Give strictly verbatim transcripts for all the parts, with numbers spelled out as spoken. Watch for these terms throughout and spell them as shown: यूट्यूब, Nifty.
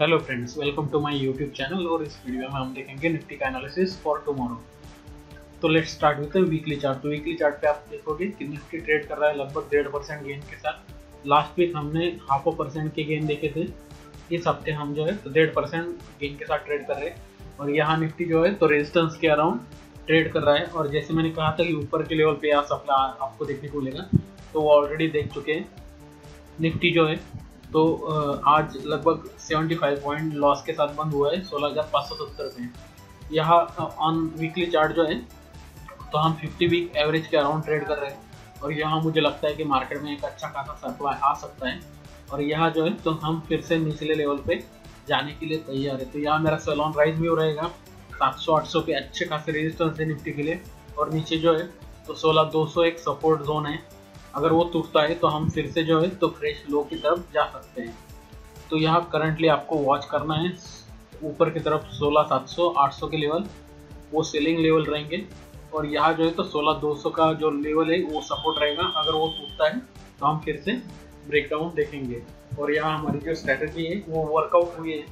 Hello friends, welcome to my यूट्यूब channel. और इस video में हम देखेंगे निफ्टी का एनालिसिस फॉर टुमारो। तो let's start with weekly chart. तो वीकली चार्ट पे आप देखोगे कि निफ्टी ट्रेड कर रहा है लगभग डेढ़ परसेंट गेन के साथ। लास्ट वीक हमने हाफ अ परसेंट के गेन देखे थे, इस हफ्ते हम जो है तो डेढ़ परसेंट गेन के साथ ट्रेड कर रहे हैं। और यहाँ निफ्टी जो है तो रेजिस्टेंस के अराउंड ट्रेड कर रहा है। और जैसे मैंने कहा था कि ऊपर के लेवल पे आप अपना आपको देखने को मिलेगा, तो वो ऑलरेडी देख चुके हैं। निफ्टी जो है तो आज लगभग पचहत्तर पॉइंट लॉस के साथ बंद हुआ है सोलह हज़ार पाँच सौ सत्तर पे। यहाँ ऑन वीकली चार्ट जो है तो हम पचास वीक एवरेज के अराउंड ट्रेड कर रहे हैं। और यहाँ मुझे लगता है कि मार्केट में एक अच्छा खासा सप्लाई आ सकता है। और यहाँ जो है तो हम फिर से निचले लेवल पे जाने के लिए तैयार है। तो यहाँ मेरा सैलॉन राइज भी हो रहेगा। सात सौ आठ सौ पे अच्छे खासे रेजिस्टेंस है निफ्टी के लिए। और नीचे जो है तो सोलह दो सौ एक सपोर्ट जोन है, अगर वो टूटता है तो हम फिर से जो है तो फ्रेश लो की तरफ जा सकते हैं। तो यहाँ करंटली आपको वॉच करना है ऊपर की तरफ सोलह सात सौ आठ सौ के लेवल, वो सेलिंग लेवल रहेंगे। और यहाँ जो है तो सोलह दो सौ का जो लेवल है वो सपोर्ट रहेगा, अगर वो टूटता है तो हम फिर से ब्रेकडाउन देखेंगे। और यहाँ हमारी जो स्ट्रैटेजी है वो वर्कआउट हुई है।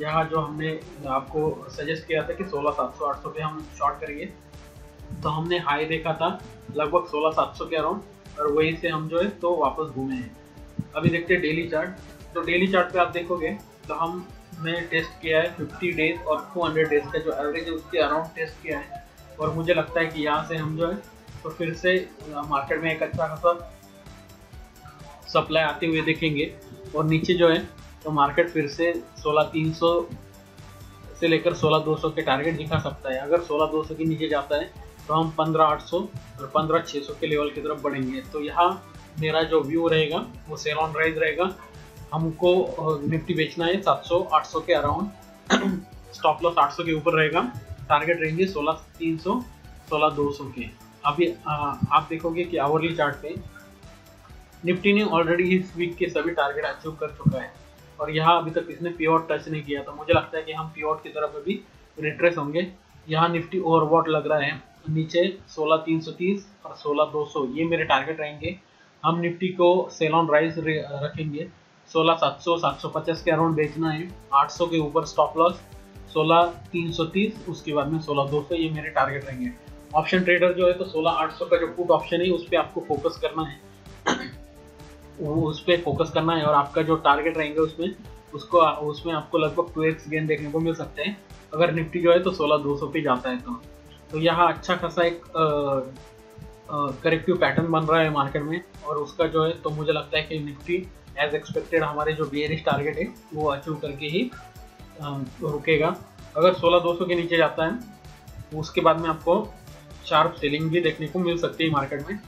यहाँ जो हमने आपको सजेस्ट किया था कि सोलह सात सौ आठ सौ पे हम शॉर्ट करिए, तो हमने हाई देखा था लगभग सोलह सात सौ के अराउंड, और वहीं से हम जो है तो वापस घूमे हैं। अभी देखते हैं डेली चार्ट। तो डेली चार्ट पे आप देखोगे तो हमने टेस्ट किया है पचास डेज और दो सौ डेज का जो एवरेज है उसके अराउंड टेस्ट किया है। और मुझे लगता है कि यहाँ से हम जो है तो फिर से मार्केट में एक अच्छा खासा सप्लाई आते हुए देखेंगे। और नीचे जो है तो मार्केट फिर से सोलह तीन सौ से लेकर सोलह दो सौ के टारगेट दिखा सकता है। अगर सोलह दो सौ के नीचे जाता है तो हम पंद्रह हज़ार आठ सौ और पंद्रह हज़ार छह सौ के लेवल की तरफ बढ़ेंगे। तो यहाँ मेरा जो व्यू रहेगा वो सेल ऑन राइज रहेगा। हमको निफ्टी बेचना है सात सौ आठ सौ के अराउंड, स्टॉप लॉस आठ सौ के ऊपर रहेगा। टारगेट रहेंगे सोलह तीन सौ, सोलह दो सौ के। अभी आ, आप देखोगे कि आवरली चार्ट पे निफ्टी ने ऑलरेडी इस वीक के सभी टारगेट अचीव कर चुका है। और यहाँ अभी तक इसने पिवट टच नहीं किया, तो मुझे लगता है कि हम पिवट की तरफ अभी रिट्रेस होंगे। यहाँ निफ्टी ओवरबॉट लग रहा है, नीचे सोलह तीन सौ तीस और सोलह दो सौ ये मेरे टारगेट रहेंगे। हम निफ्टी को सेल ऑन राइज रखेंगे। सोलह सात सौ, सात सौ पचास के अराउंड बेचना है, आठ सौ के ऊपर स्टॉप लॉस, सोलह तीन सौ तीस उसके बाद में सोलह दो सौ ये मेरे टारगेट रहेंगे। ऑप्शन ट्रेडर जो है तो सोलह आठ सौ का जो पुट ऑप्शन है उस पर आपको फोकस करना है, उस पर फोकस करना है। और आपका जो टारगेट रहेंगे उसमें उसको उसमें आपको लगभग टू एक्स गेन देखने को मिल सकते हैं, अगर निफ्टी जो है तो सोलह दो सौ पे जाता है। तो तो यहाँ अच्छा खासा एक करेक्टिव पैटर्न बन रहा है मार्केट में। और उसका जो है तो मुझे लगता है कि निफ्टी एज एक्सपेक्टेड हमारे जो बेयरिश टारगेट है वो अचीव करके ही आ, रुकेगा। अगर सोलह दो सौ के नीचे जाता है उसके बाद में आपको शार्प सेलिंग भी देखने को मिल सकती है मार्केट में,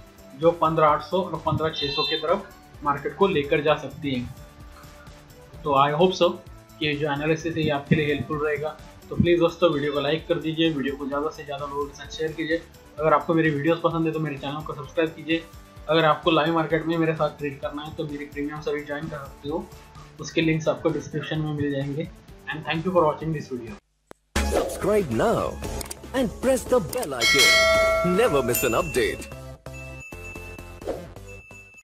जो पंद्रह आठ सौ और पंद्रह छह सौ की तरफ मार्केट को लेकर जा सकती है। तो आई होप सो कि जो एनालिसिस है ये आपके लिए हेल्पफुल रहेगा। तो प्लीज़ दोस्तों वीडियो को लाइक कर दीजिए, वीडियो को ज़्यादा से ज़्यादा लोगों के साथ शेयर कीजिए। अगर आपको मेरी वीडियोस पसंद है तो मेरे चैनल को सब्सक्राइब कीजिए। अगर आपको लाइव मार्केट में मेरे साथ ट्रेड करना है तो मेरे प्रीमियम सर्विस ज्वाइन कर सकते हो, उसके लिंक्स आपको डिस्क्रिप्शन में मिल जाएंगे। And thank you for watching this video. Subscribe now and press the bell icon, never miss an update.